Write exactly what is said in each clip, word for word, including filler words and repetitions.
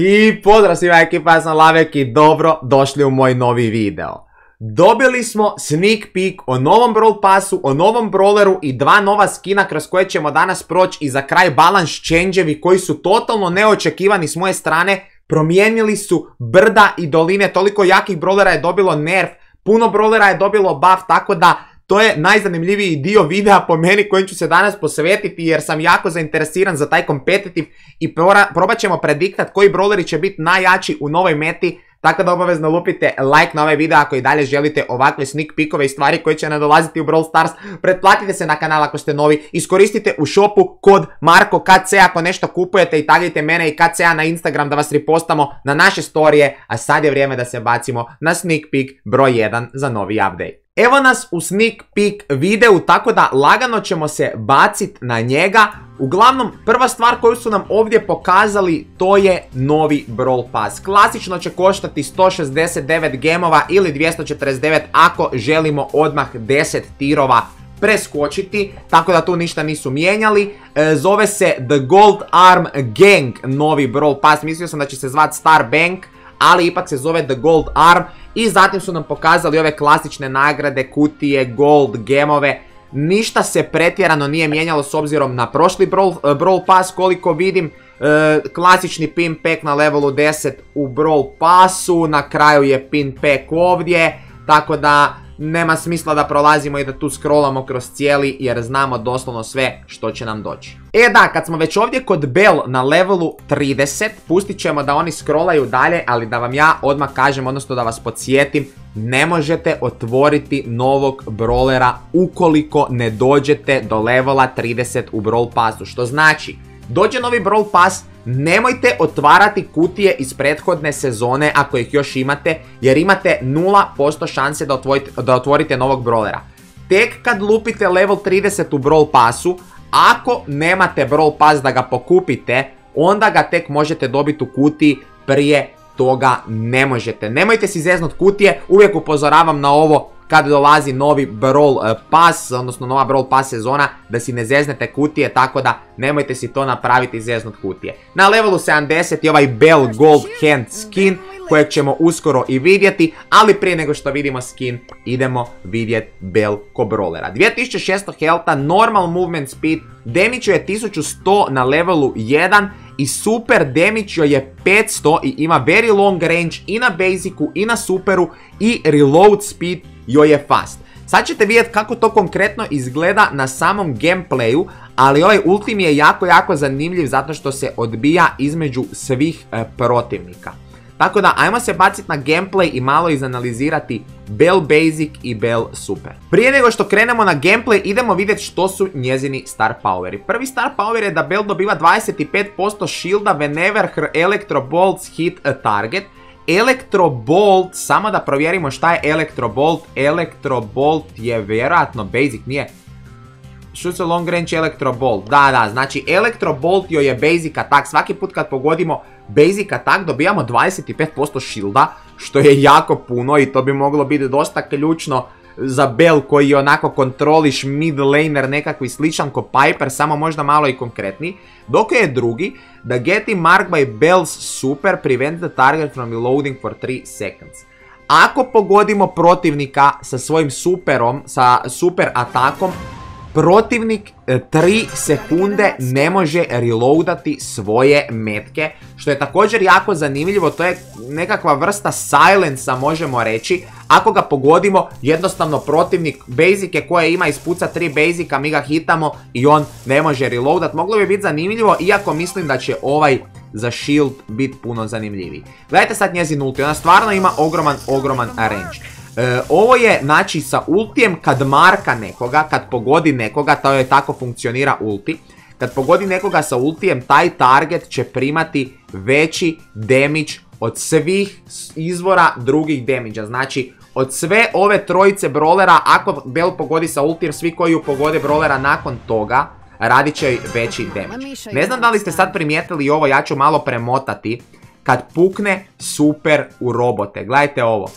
I pozdrav svima, ekipa, ja sam Lavvek i dobro došli u moj novi video. Dobili smo sneak peek o novom Brawl Passu, o novom Brawleru i dva nova skina kroz koje ćemo danas proći i za kraj balance change-evi koji su totalno neočekivani s moje strane. Promijenili su brda i doline, toliko jakih Brawlera je dobilo nerf, puno Brawlera je dobilo buff, tako da to je najzanimljiviji dio videa po meni kojim ću se danas posvetiti jer sam jako zainteresiran za taj kompetitiv i probat ćemo prediktat koji Brawleri će biti najjači u novoj meti, tako da obavezno lupite like na ovaj video ako i dalje želite ovakve sneak peekove i stvari koje će nadolaziti u Brawl Stars. Pretplatite se na kanal ako ste novi, iskoristite u shopu kod Marko K C ako nešto kupujete i tagite mene i K C A na Instagram da vas ripostamo na naše storije, a sad je vrijeme da se bacimo na sneak peek broj jedan za novi update. Evo nas u sneak peek videu, tako da lagano ćemo se bacit na njega. Uglavnom, prva stvar koju su nam ovdje pokazali, to je novi Brawl Pass. Klasično će koštati sto šezdeset devet gemova ili dvjesto četrdeset devet ako želimo odmah deset tirova preskočiti, tako da tu ništa nisu mijenjali. E, zove se The Gold Arm Gang, novi Brawl Pass. Mislio sam da će se zvat Star Bank, ali ipak se zove The Gold Arm. I zatim su nam pokazali ove klasične nagrade, kutije, gold, gemove. Ništa se pretjerano nije mijenjalo s obzirom na prošli Brawl, Brawl Pass koliko vidim. E, klasični pin pack na levelu deset u Brawl Passu, na kraju je pin pack ovdje, tako da nema smisla da prolazimo i da tu scrollamo kroz cijeli jer znamo doslovno sve što će nam doći. E da, kad smo već ovdje kod Belle na levelu trideset, pustit ćemo da oni scrollaju dalje, ali da vam ja odmah kažem, odnosno da vas podsjetim, ne možete otvoriti novog brawlera ukoliko ne dođete do levela trideset u Brawl Passu, što znači dođe novi Brawl Pass, nemojte otvarati kutije iz prethodne sezone ako ih još imate, jer imate nula posto šanse da, otvojite, da otvorite novog brawlera. Tek kad lupite level trideset u Brawl Passu, ako nemate Brawl Pass da ga pokupite, onda ga tek možete dobiti u kutiji, prije toga ne možete. Nemojte si zeznut kutije, uvijek upozoravam na ovo kad dolazi novi Brawl Pass, odnosno nova Brawl Pass sezona, da si ne zeznete kutije, tako da nemojte si to napraviti i zeznut kutije. Na levelu sedamdeset je ovaj Belle Gold Hand skin, kojeg ćemo uskoro i vidjeti, ali prije nego što vidimo skin, idemo vidjeti Belle ko brawlera. dvije tisuće šesto healtha, normal movement speed, damage je tisuću sto na levelu jedan i super damage joj je petsto i ima very long range i na basicu i na superu i reload speed joj je fast. Sad ćete vidjeti kako to konkretno izgleda na samom gameplayu, ali ovaj ultim je jako jako zanimljiv zato što se odbija između svih e, protivnika. Tako da ajmo se baciti na gameplay i malo izanalizirati Belle Basic i Belle Super. Prije nego što krenemo na gameplay idemo vidjeti što su njezini star poweri. Prvi star power je da Belle dobiva dvadeset pet posto shielda whenever her electro bolts hit a target. Electro Bolt, samo da provjerimo šta je Electro Bolt. Electro Bolt je vjerojatno basic, nije. Shoots a long range Electro Bolt, da, da, znači Electro Bolt joj je basic attack. Svaki put kad pogodimo basic attack dobijamo dvadeset pet posto shielda, što je jako puno i to bi moglo biti dosta ključno za Belle koji je onako kontroliš mid laner nekakvi sličan ko Piper, samo možda malo i konkretniji. Dok je drugi, da getting marked by Belle's super prevent the target from reloading for three seconds. Ako pogodimo protivnika sa svojim superom, sa super atakom, protivnik tri sekunde ne može reloadati svoje metke, što je također jako zanimljivo, to je nekakva vrsta silensa možemo reći. Ako ga pogodimo, jednostavno protivnik basike koje ima ispuca tri basika, mi ga hitamo i on ne može reloadat. Moglo bi biti zanimljivo, iako mislim da će ovaj za shield biti puno zanimljiviji. Gledajte sad njezin ulti, ona stvarno ima ogroman, ogroman range. E, ovo je, znači, sa ultijem kad marka nekoga, kad pogodi nekoga, to je tako funkcionira ulti. Kad pogodi nekoga sa ultijem, taj target će primati veći damage od svih izvora drugih damage-a. Znači, od sve ove trojice brawlera, ako Belle pogodi sa ultijem, svi koji ju pogode brawlera nakon toga, radit će joj veći damage. Ne znam da li ste sad primijetili ovo, ja ću malo premotati. Kad pukne super u robote, gledajte ovo.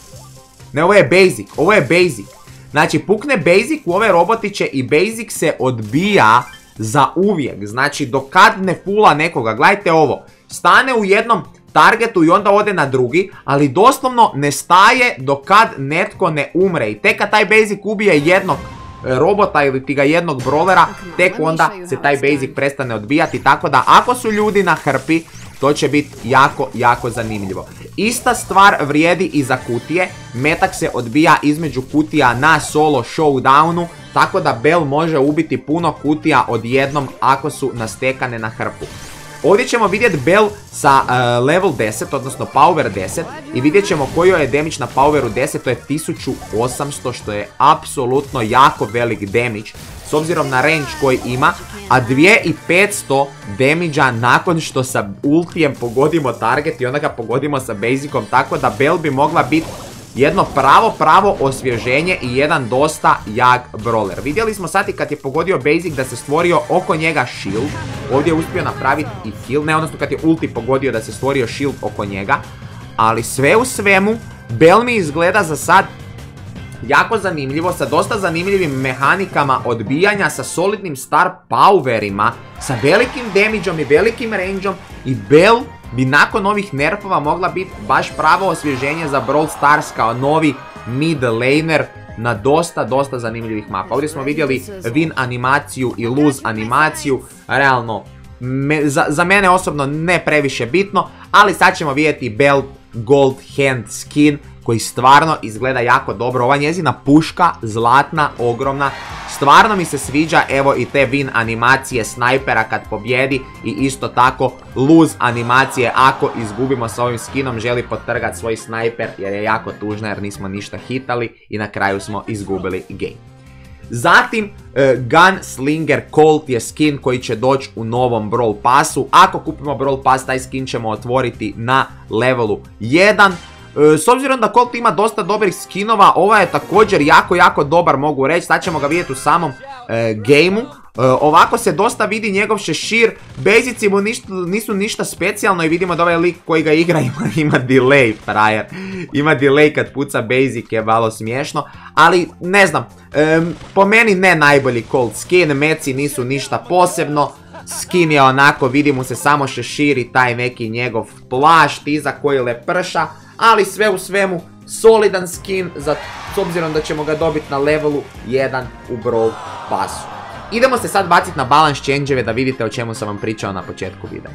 Ne, ovo je basic, ovo je basic. Znači, pukne basic u ove robotiće i basic se odbija za uvijek. Znači dokad ne fula nekoga, gledajte ovo, stane u jednom targetu i onda ode na drugi, ali doslovno ne staje dokad netko ne umre i tek kad taj basic ubije jednog robota ili ti ga jednog brawlera, tek onda se taj basic prestane odbijati, tako da ako su ljudi na hrpi, to će biti jako, jako zanimljivo. Ista stvar vrijedi i za kutije, metak se odbija između kutija na solo showdownu, tako da Belle može ubiti puno kutija odjednom ako su nastekane na hrpu. Ovdje ćemo vidjeti Belle sa uh, level deset, odnosno power deset i vidjet ćemo koju je damage na poweru deset, to je tisuću osamsto što je apsolutno jako velik damage s obzirom na range koji ima, a dvije tisuće petsto damage-a nakon što sa ultijem pogodimo target i onda ga pogodimo sa basicom, tako da Belle bi mogla biti jedno pravo pravo osvježenje i jedan dosta jak brawler. Vidjeli smo sad i kad je pogodio basic da se stvorio oko njega shield. Ovdje je uspio napraviti i heal, ne odnosno kad je ulti pogodio da se stvorio shield oko njega. Ali sve u svemu, Belle mi izgleda za sad jako zanimljivo, sa dosta zanimljivim mehanikama odbijanja, sa solidnim star powerima, sa velikim damage-om i velikim range-om i Belle bi nakon ovih nerfova mogla biti baš pravo osvježenje za Brawl Stars kao novi mid laner na dosta, dosta zanimljivih mapa. Ovdje smo vidjeli win animaciju i lose animaciju, realno me, za, za mene osobno ne previše bitno, ali sad ćemo vidjeti Belle Gold Hand skin koji stvarno izgleda jako dobro. Ova njezina puška, zlatna, ogromna, stvarno mi se sviđa, evo i te win animacije snajpera kad pobjedi i isto tako lose animacije ako izgubimo sa ovim skinom, želi potrgati svoj snajper jer je jako tužna jer nismo ništa hitali i na kraju smo izgubili game. Zatim Gunslinger Colt je skin koji će doći u novom Brawl Passu, ako kupimo Brawl Pass taj skin ćemo otvoriti na levelu jedan. S obzirom da Colt ima dosta dobrih skinova, ova je također jako, jako dobar, mogu reći. Sad ćemo ga vidjeti u samom e, gameu. E, ovako se dosta vidi njegov šešir, basici mu niš, nisu ništa specijalno i vidimo da ovaj lik koji ga igra ima, ima delay, frajer. Ima delay kad puca basic, je malo smiješno, ali ne znam, e, po meni ne najbolji Colt skin, meci nisu ništa posebno. Skin je onako, vidi mu se samo šešir i taj neki njegov plašt iza koji leprša. Ali sve u svemu, solidan skin, za, s obzirom da ćemo ga dobiti na levelu jedan u Brawl Passu. Idemo se sad baciti na balance change-eve da vidite o čemu sam vam pričao na početku videa.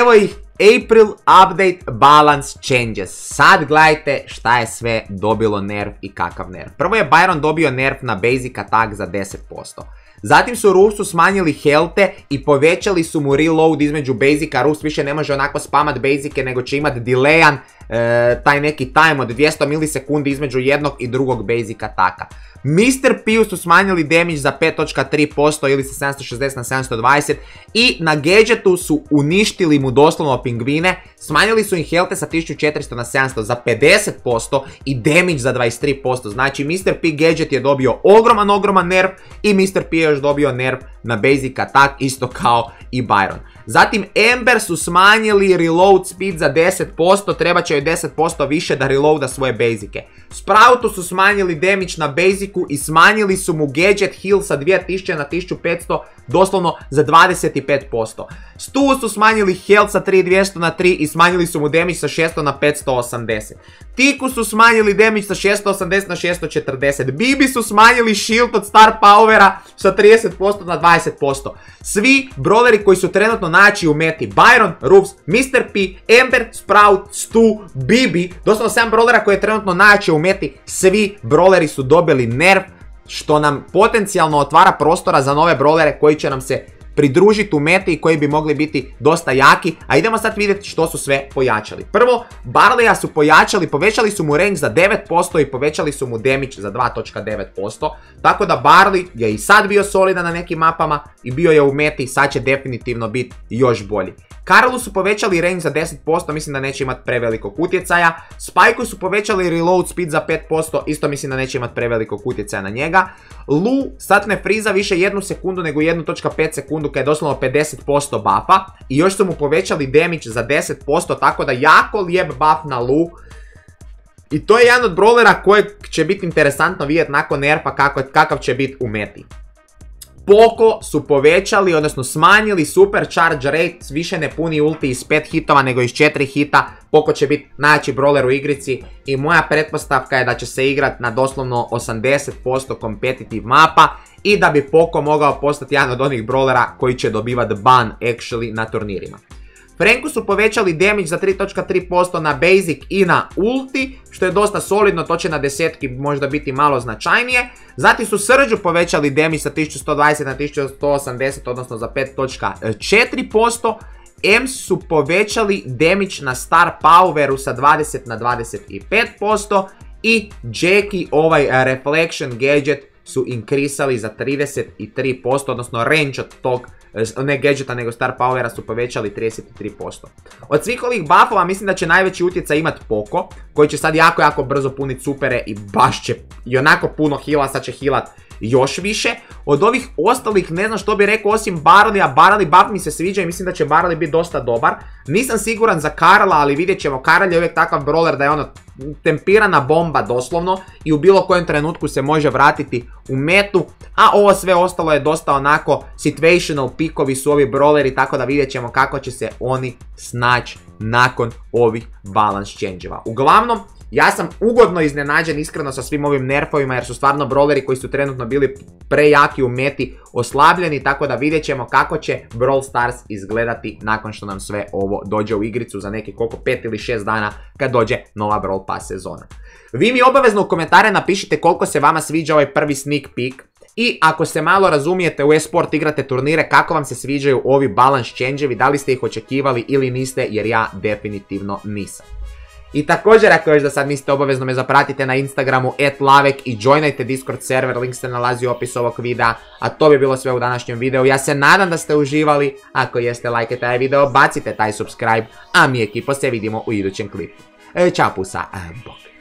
Evo ih, April update balance changes. Sad gledajte šta je sve dobilo nerf i kakav nerf. Prvo je Byron dobio nerf na basic attack za deset posto. Zatim su Ruffsu smanjili helte i povećali su mu reload između basica. Ruffs više ne može onako spamat basice nego će imati delayan e, taj neki time od dvjesto milisekundi između jednog i drugog basic ataka. mister P su smanjili damage za pet točka tri posto ili sa sedamsto šezdeset na sedamsto dvadeset i na gadgetu su uništili mu doslovno pingvine, smanjili su im helte sa tisuću četiristo na sedamsto za pedeset posto i damage za dvadeset tri posto. Znači mister P gadget je dobio ogroman, ogroman nerf i mister P je još dobio nerf na basic attack isto kao i Byron. Zatim Ember su smanjili reload speed za deset posto, treba će joj deset posto više da reloada svoje basike. Sproutu su smanjili damage na basicu i smanjili su mu gadget heal sa dvije tisuće na tisuću petsto, doslovno za dvadeset pet posto. Stu su smanjili health sa tri tisuće dvjesto na tri i smanjili su mu damage sa šesto na petsto osamdeset. Tiku su smanjili damage sa šesto osamdeset na šesto četrdeset. Bibi su smanjili shield od star powera sa trideset posto na dvadeset posto. Svi brawleri koji su trenutno naći u meti, Byron, Ruffs, mister P, Ember, Sprout, Stu, Bibi, doslovno sedam brawlera koji je trenutno naći u meti, svi brawleri su dobili nerf, što nam potencijalno otvara prostora za nove brawlere koji će nam se pridružiti u meti i koji bi mogli biti dosta jaki. A idemo sad vidjeti što su sve pojačali. Prvo, Barleya su pojačali, povećali su mu range za devet posto i povećali su mu damage za dva točka devet posto. Tako da Barley je i sad bio solidan na nekim mapama i bio je u meti i sad će definitivno biti još bolji. Karlu su povećali range za deset posto, mislim da neće imati prevelikog utjecaja. Spike'u su povećali reload speed za pet posto, isto mislim da neće imati prevelikog utjecaja na njega. Lu sad ne friza više jednu sekundu nego jednu točka pet sekundu kada je doslovno pedeset posto buffa i još su mu povećali damage za deset posto, tako da jako lijep buff na Lu. I to je jedan od brawlera kojeg će biti interesantno vidjeti nakon nerfa kakav će biti u meti. Poco su povećali, odnosno smanjili supercharge rate, više ne puni ulti iz pet hitova nego iz četiri hita. Poco će biti najjači brawler u igrici i moja pretpostavka je da će se igrati na doslovno osamdeset posto competitive mapa i da bi Poco mogao postati jedan od onih brawlera koji će dobivati ban actually na turnirima. Franku su povećali damage za tri točka tri posto na basic i na ulti, što je dosta solidno, to će na desetki možda biti malo značajnije. Zatim su Surgeu povećali damage sa tisuću sto dvadeset na tisuću sto osamdeset, odnosno za pet točka četiri posto. Em su povećali damage na Star Poweru sa dvadeset na dvadeset pet posto i Jackie ovaj Reflection Gadget su inkrisali za trideset tri posto, odnosno range od tog, ne gadgeta nego Star Powera su povećali trideset tri posto. Od svih ovih buffova mislim da će najveći utjecaj imati Poco, koji će sad jako jako brzo puniti supere i baš će i onako puno heala, sad će healat još više. Od ovih ostalih ne znam što bi rekao osim Barleya. Barley buff mi se sviđa i mislim da će Barley biti dosta dobar. Nisam siguran za Karla, ali vidjet ćemo. Karl je uvijek takav brawler da je ono tempirana bomba doslovno i u bilo kojem trenutku se može vratiti u metu, a ovo sve ostalo je dosta onako situational, pikovi su ovi brawleri, tako da vidjet ćemo kako će se oni snaći nakon ovih balance change-eva. Uglavnom, ja sam ugodno iznenađen iskreno sa svim ovim nerfovima jer su stvarno brawleri koji su trenutno bili prejaki u meti oslabljeni, tako da vidjet ćemo kako će Brawl Stars izgledati nakon što nam sve ovo dođe u igricu za neki koliko pet ili šest dana kad dođe nova Brawl Pass sezona. Vi mi obavezno u komentare napišite koliko se vama sviđa ovaj prvi sneak peek i ako se malo razumijete u e-sport, igrate turnire, kako vam se sviđaju ovi balance change-evi, da li ste ih očekivali ili niste, jer ja definitivno nisam. I također ako još da sad niste, obavezno me zapratite na Instagramu et lavvek i joinajte Discord server, link se nalazi u opisu ovog videa, a to bi bilo sve u današnjem videu. Ja se nadam da ste uživali, ako jeste lajkajte taj video, bacite taj subscribe, a mi ekipo se vidimo u idućem klipu. Ćao pusa, bok!